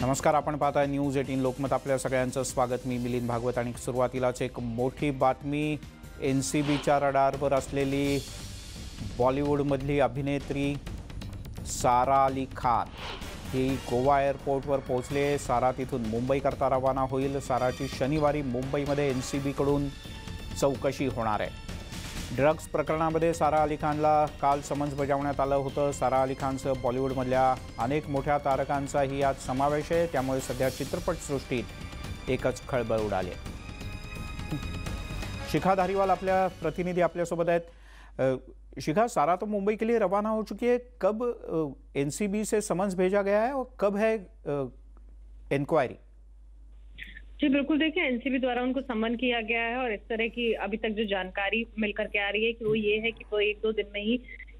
नमस्कार, आपण पाहताय न्यूज 18 लोकमत। आपल्या सगळ्यांचं स्वागत। मी मिलिंद भागवत। आणि सुरुवातीलाच एक मोठी बातमी, एनसीबीच्या रडारवर असलेली बॉलिवूडमधली अभिनेत्री सारा अली खान ही गोवा एअरपोर्टवर पोहोचले। सारा तिथून मुंबईकरता रवाना होईल। साराची शनिवारी मुंबईमध्ये एनसीबीकडून चौकशी होणार आहे। ड्रग्स प्रकरणामध्ये सारा अली खानला काल समन्स बजावण्यात आलं होतं। सारा अली खानसह बॉलिवूडमधल्या अनेक मोठ्या तारकांचाही यात समावेश आहे, त्यामुळे सध्या चित्रपटसृष्टीत एकच खळबळ उडाली आहे। शिखा धारीवाल आपल्या प्रतिनिधी आपल्यासोबत आहेत। शिखा, सारा तो मुंबई के लिए रवाना हो चुकी है, कब एनसीबी से समन्स भेजा गया है और कब है इंक्वायरी? जी बिल्कुल, देखिए एनसीबी द्वारा उनको समन किया गया है और इस तरह की अभी तक जो जानकारी मिल करके आ रही है कि वो ये है कि वो 1-2 दिन में ही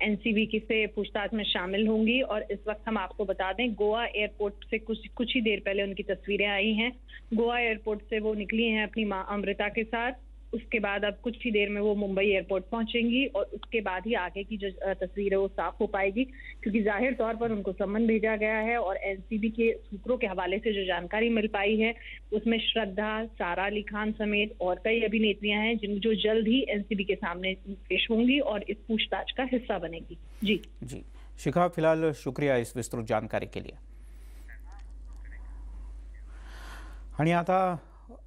एनसीबी की से पूछताछ में शामिल होंगी। और इस वक्त हम आपको बता दें, गोवा एयरपोर्ट से कुछ ही देर पहले उनकी तस्वीरें आई हैं। गोवा एयरपोर्ट से वो निकली हैं अपनी माँ अमृता के साथ। उसके बाद अब कुछ ही देर में वो मुंबई एयरपोर्ट पहुंचेंगी और उसके बाद ही आगे की जो तस्वीर है वो साफ हो पाएगी, क्योंकि जाहिर तौर पर उनको समन भेजा गया है। और एनसीबी के सूत्रों के हवाले से जो जानकारी मिल पाई है उसमें श्रद्धा, सारा अली खान समेत और कई अभिनेत्रियां हैं जो जल्द ही एनसीबी के सामने पेश होंगी और इस पूछताछ का हिस्सा बनेगी। जी जी शिखा, फिलहाल शुक्रिया इस विस्तृत जानकारी के लिए। आता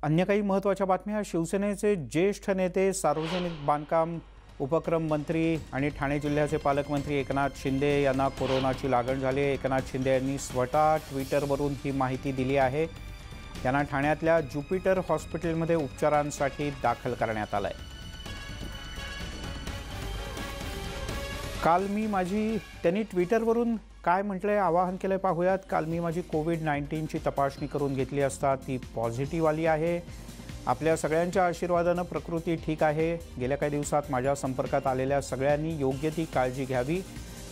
अन्य काही महत्त्वाच्या बातम्या। शिवसेनेचे ज्येष्ठ नेते, सार्वजनिक बांधकाम उपक्रम मंत्री आणि ठाणे जिल्ह्याचे पालकमंत्री एकनाथ शिंदे यांना कोरोनाची लागण झाली। एकनाथ शिंदे यांनी स्वतः ट्विटरवरून ही माहिती दिली आहे। त्यांना ठाण्यातल्या ज्युपिटर हॉस्पिटलमध्ये उपचारांसाठी दाखल करण्यात आलं आहे। काल मी माझी त्यांनी ट्विटरवरून काय म्हटलंय, आवाहन केलंय पाहूयात। काल मी माझी कोविड-19 ची तपासणी करून घेतली असता ती पॉझिटिव्ह आली आहे। आपल्या सगळ्यांच्या आशीर्वादाने प्रकृती ठीक आहे। गेल्या काही दिवसात माझ्या संपर्कात आलेल्या सगळ्यांनी योग्य ती काळजी घ्यावी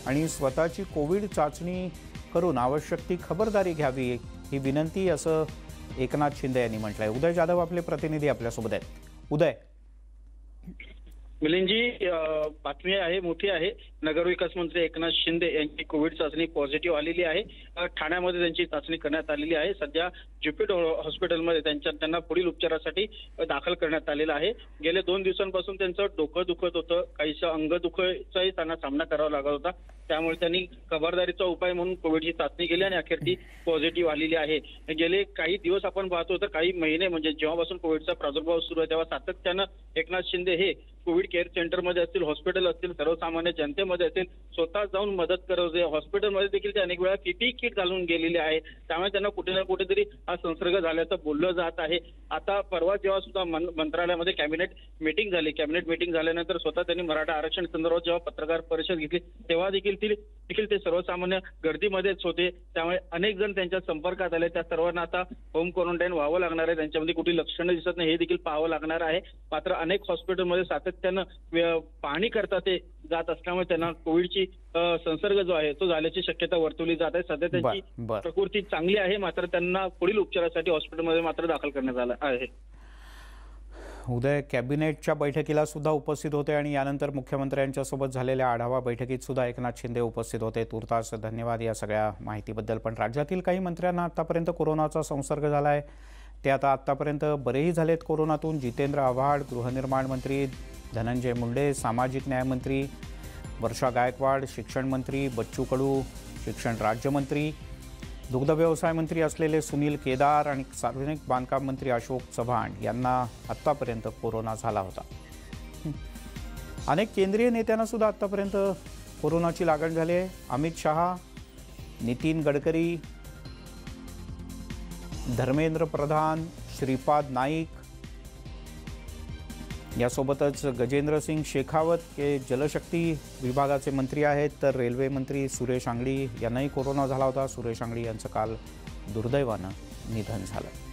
आणि स्वतःची कोविड चाचणी करून आवश्यक ती खबरदारी घ्यावी, ही विनंती, असं एकनाथ शिंदे यांनी म्हटलंय। उदय जाधव आपले प्रतिनिधी आपल्यासोबत आहेत। उदय, मिलिंद जी बातमी आहे, मोठी आहे। नगरविकास मंत्री एकनाथ शिंदे यांची कोविड चाचणी पॉझिटिव्ह आलेली आहे। ठाण्यामध्ये त्यांची चाचणी करण्यात आलेली आहे। सध्या ज्युपिटर हॉस्पिटलमध्ये त्यांना पुढील उपचारासाठी दाखल करण्यात आलेलं आहे। गेले 2 दिवसांपासून त्यांचं डोकं दुखत होतं, काहीसा अंग दुखाचाही त्यांना सामना करावा लागत होता। त्यामुळे त्यांनी खबरदारीचा उपाय म्हणून कोविडची चाचणी केली आणि अखेर ती पॉझिटिव्ह आलेली आहे। गेले काही दिवस आपण पाहतो तर काही महिने, म्हणजे जेव्हापासून कोविडचा प्रादुर्भाव सुरू आहे तेव्हा सातत्याने एकनाथ शिंदे हे कोविड केअर सेंटर मध्ये असतील, हॉस्पिटल असतील, सर्वसामान्य जनतेमध्ये असतील, स्वतः जाऊन मदत करत होते। हॉस्पिटलमध्ये देखील ते अनेक वेळा पीपीई किट घालून गेलेले आहे, त्यामुळे त्यांना कुठे ना कुठेतरी हा संसर्ग झाल्याचं बोललं जात आहे। आता परवा जेव्हा सुद्धा मंत्रालयामध्ये कॅबिनेट मीटिंग झाल्यानंतर स्वतः त्यांनी मराठा आरक्षण संदर्भात जेव्हा पत्रकार परिषद घेतली तेव्हा देखील ते सर्वसामान्य गर्दीमध्येच होते, त्यामुळे अनेक जण त्यांच्या संपर्कात आले। त्या सर्वांना आता होम क्वारंटाईन व्हावं लागणार आहे। त्यांच्यामध्ये कुठली लक्षणं दिसत नाही हे देखील पाहावं लागणार आहे। मात्र अनेक हॉस्पिटलमध्ये सातत्याने पाहणी करता ते जात असल्यामुळे त्यांना कोविडची संसर्ग जो आहे तो झाल्याची शक्यता वर्तवली जात आहे। सध्या त्यांची प्रकृती चांगली आहे, मात्र त्यांना पुढील उपचारासाठी हॉस्पिटलमध्ये मात्र दाखल करण्यात आलं आहे। उदय, कॅबिनेटच्या बैठकीला सुद्धा उपस्थित होते आणि यानंतर मुख्यमंत्र्यांच्या सोबत झालेल्या आढावा बैठकीत सुद्धा एकनाथ शिंदे उपस्थित होते। तुर्तास धन्यवाद या सगळ्या माहितीबद्दल। पण राज्यातील काही मंत्र्यांना आतापर्यंत कोरोनाचा संसर्ग झाला आहे, ते आतापर्यंत बरेही झालेत कोरोनातून। जितेंद्र आव्हाड, गृहनिर्माण मंत्री धनंजय मुंडे, सामाजिक न्याय मंत्री वर्षा गायकवाड, शिक्षण मंत्री बच्चू कडू, शिक्षण राज्यमंत्री दुग्ध व्यवसाय मंत्री असलेले सुनील केदार आणि सार्वजनिक बांधकाम मंत्री अशोक चव्हाण यांना आतापर्यंत कोरोना झाला होता। अनेक केंद्रीय नेत्यांना सुद्धा आतापर्यंत कोरोनाची लागण झाली आहे। अमित शहा, नितीन गडकरी, धर्मेंद्र प्रधान, श्रीपाद नाईक, यासोबतच गजेंद्र सिंग शेखावत हे जलशक्ती विभागाचे मंत्री आहेत, तर रेल्वे मंत्री सुरेश अंगडी यांनाही कोरोना झाला होता। सुरेश अंगडी यांचं काल दुर्दैवानं निधन झालं।